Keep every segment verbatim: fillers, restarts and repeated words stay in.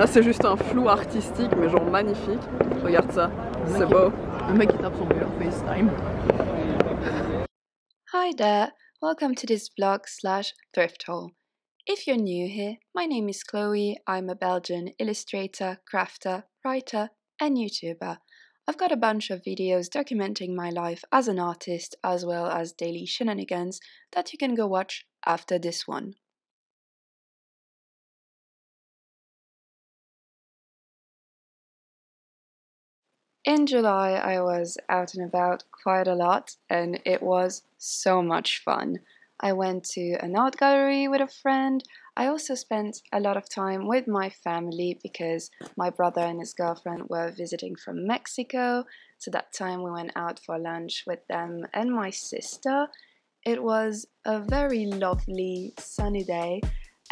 Là c'est juste un flou artistique mais genre magnifique. Regarde ça, c'est beau. Le mec qui tape son meilleur FaceTime. Hi there, welcome to this vlog slash thrift haul. If you're new here, my name is Chloe, I'm a Belgian illustrator, crafter, writer and YouTuber. I've got a bunch of videos documenting my life as an artist as well as daily shenanigans that you can go watch after this one. In July I was out and about quite a lot and it was so much fun. I went to an art gallery with a friend. I also spent a lot of time with my family because my brother and his girlfriend were visiting from Mexico. So that time we went out for lunch with them and my sister. It was a very lovely sunny day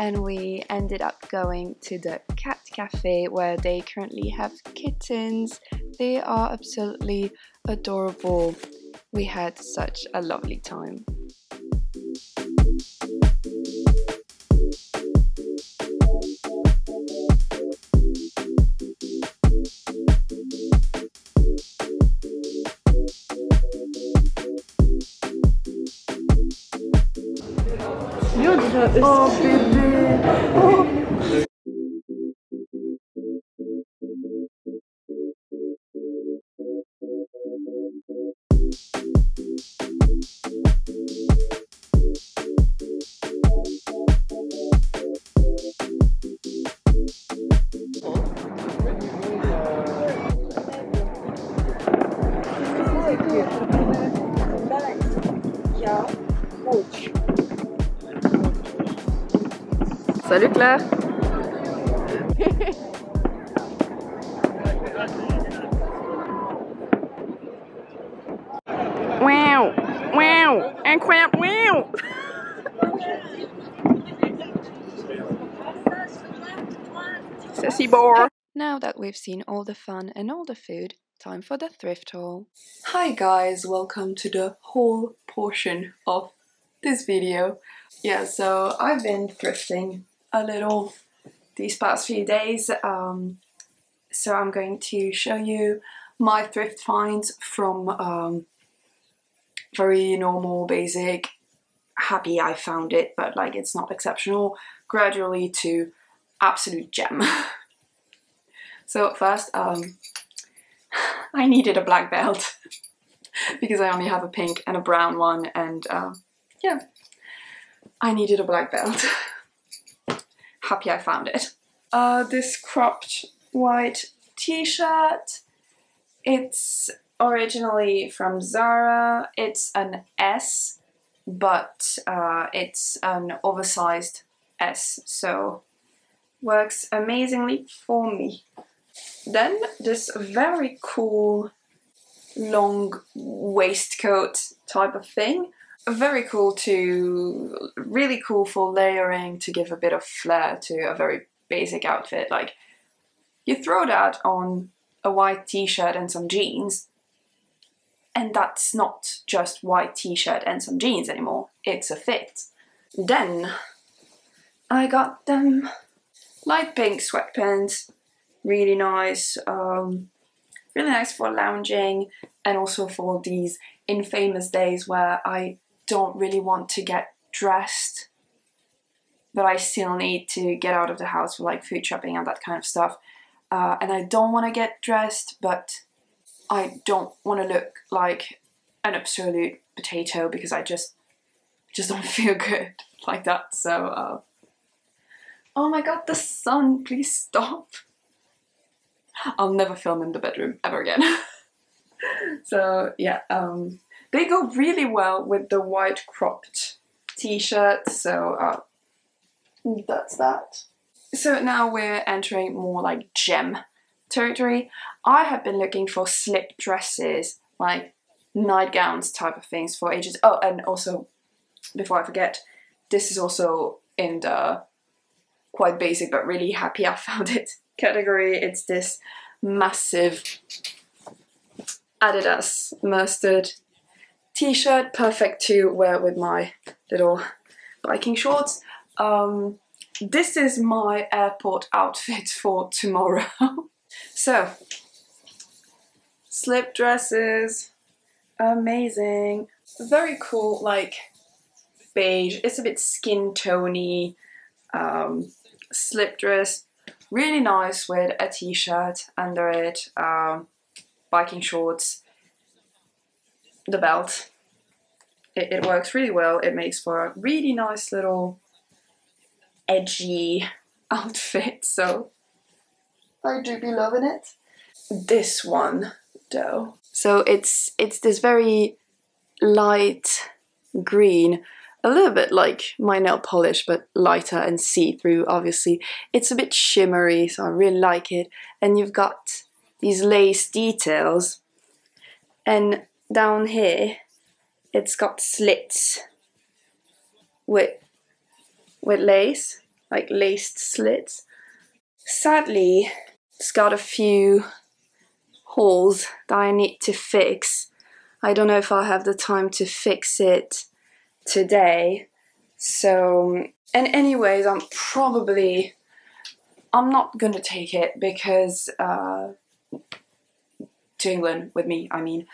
and we ended up going to the cat cafe where they currently have kittens. They are absolutely adorable. We had such a lovely time. Oh, bébé. Oh. Salut Claire. Wow, wow, incroyable, wow. Sassy bar. Now that we've seen all the fun and all the food, time for the thrift haul. Hi guys, welcome to the haul portion of this video. Yeah, so I've been thrifting a little these past few days, um, so I'm going to show you my thrift finds from um, very normal, basic, happy I found it, but like it's not exceptional, gradually to absolute gem. So first, um, I needed a black belt because I only have a pink and a brown one, and uh, yeah, I needed a black belt. Happy I found it. Uh, this cropped white t-shirt. It's originally from Zara. It's an S, but uh, it's an oversized S, so works amazingly for me. Then this very cool long waistcoat type of thing. Very cool to, really cool for layering to give a bit of flair to a very basic outfit. Like, you throw that on a white t-shirt and some jeans, and that's not just white t-shirt and some jeans anymore, it's a fit. Then I got them light pink sweatpants, really nice, um, really nice for lounging and also for these infamous days where I don't really want to get dressed, but I still need to get out of the house for like food shopping and that kind of stuff. Uh, and I don't want to get dressed, but I don't want to look like an absolute potato because I just just don't feel good like that. So, uh... oh my god, the sun, please stop. I'll never film in the bedroom ever again. So yeah, um... they go really well with the white cropped t-shirt, so uh, that's that. So now we're entering more like gem territory. I have been looking for slip dresses, like nightgowns type of things for ages. Oh, and also, before I forget, this is also in the quite basic but really happy I found it category. It's this massive Adidas mustard t-shirt, perfect to wear with my little biking shorts. Um, this is my airport outfit for tomorrow. So, slip dresses, amazing, very cool, like beige, it's a bit skin tony, um, slip dress, really nice with a t-shirt under it, um, biking shorts, the belt. It, it works really well, it makes for a really nice little edgy outfit, so I do be loving it. This one though, so it's it's this very light green, a little bit like my nail polish but lighter and see-through obviously. It's a bit shimmery, so I really like it, and you've got these lace details, and down here it's got slits with with lace, like laced slits. Sadly, it's got a few holes that I need to fix. I don't know if I'll have the time to fix it today. So, and anyways, I'm probably, I'm not gonna take it because, uh, to England with me, I mean,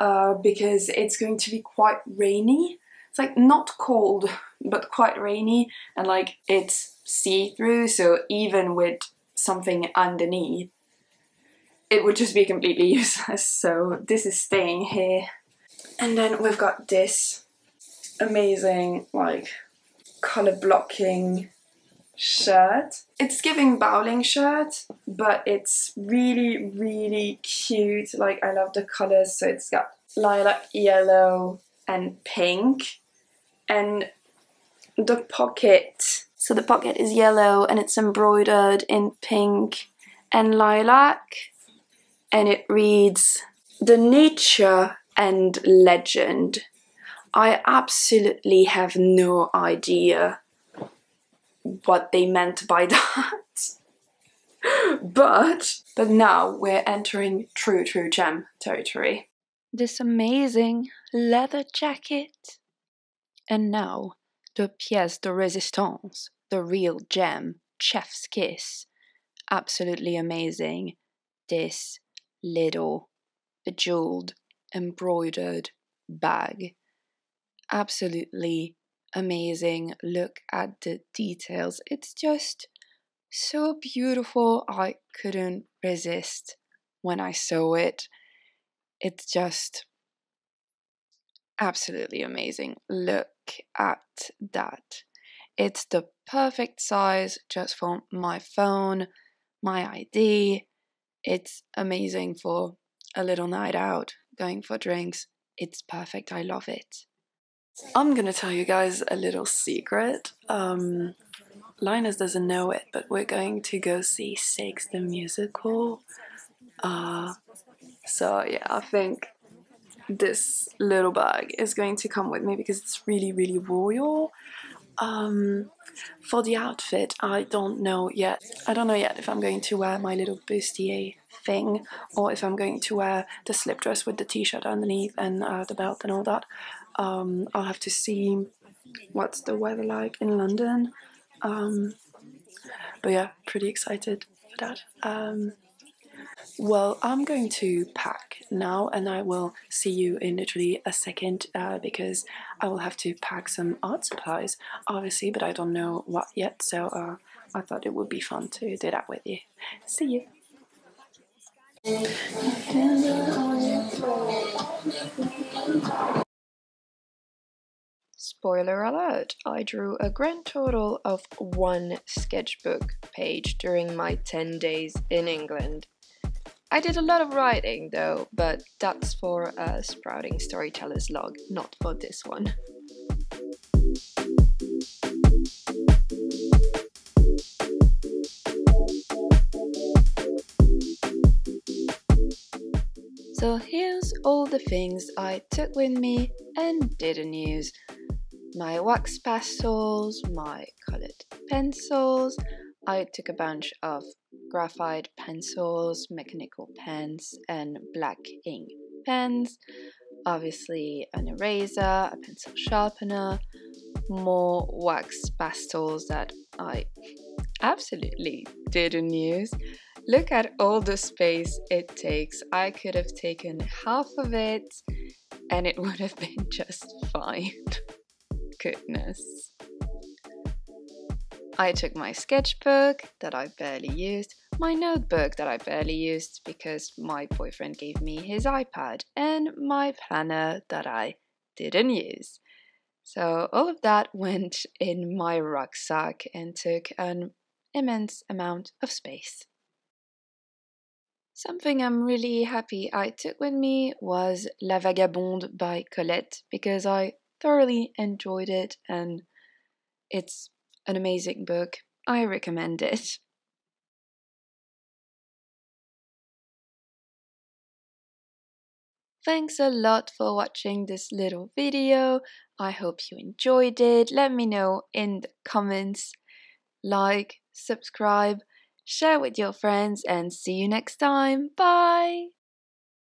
uh, because it's going to be quite rainy. It's like not cold, but quite rainy, and like it's see-through, so even with something underneath, it would just be completely useless, so this is staying here. And then we've got this amazing, like, color blocking shirt. It's giving bowling shirt, but it's really, really cute. Like, I love the colors, so it's got lilac, yellow, and pink, and the pocket. So the pocket is yellow, and it's embroidered in pink and lilac, and it reads "The Nature and Legend." I absolutely have no idea what they meant by that, but but now we're entering true true gem territory. This amazing leather jacket, and now the pièce de résistance, the real gem, chef's kiss. Absolutely amazing, this little bejeweled embroidered bag. Absolutely amazing, look at the details, it's just so beautiful. I couldn't resist when I saw it. It's just absolutely amazing. Look at that. It's the perfect size just for my phone, my I D. It's amazing for a little night out, going for drinks. It's perfect. I love it. I'm gonna tell you guys a little secret. Um, Linus doesn't know it, but we're going to go see Six the Musical. Uh, So yeah, I think this little bag is going to come with me because it's really, really royal. Um, for the outfit, I don't know yet. I don't know yet if I'm going to wear my little bustier thing or if I'm going to wear the slip dress with the t-shirt underneath and uh, the belt and all that. Um, I'll have to see what's the weather like in London. Um, but yeah, pretty excited for that. Um, Well, I'm going to pack now, and I will see you in literally a second uh, because I will have to pack some art supplies, obviously, but I don't know what yet, so uh, I thought it would be fun to do that with you. See you! Spoiler alert, I drew a grand total of one sketchbook page during my ten days in England. I did a lot of writing though, but that's for a Sprouting Storyteller's log, not for this one. So here's all the things I took with me and didn't use. My wax pastels, my colored pencils, I took a bunch of graphite pencils, mechanical pens, and black ink pens. obviously an eraser, a pencil sharpener, more wax pastels that I absolutely didn't use. Look at all the space it takes. I could have taken half of it and it would have been just fine. Goodness. I took my sketchbook that I barely used, my notebook that I barely used because my boyfriend gave me his iPad, and my planner that I didn't use. So all of that went in my rucksack and took an immense amount of space. Something I'm really happy I took with me was La Vagabonde by Colette, because I thoroughly enjoyed it and it's an amazing book. I recommend it. Thanks a lot for watching this little video. I hope you enjoyed it. Let me know in the comments. Like, subscribe, share with your friends, and see you next time. Bye!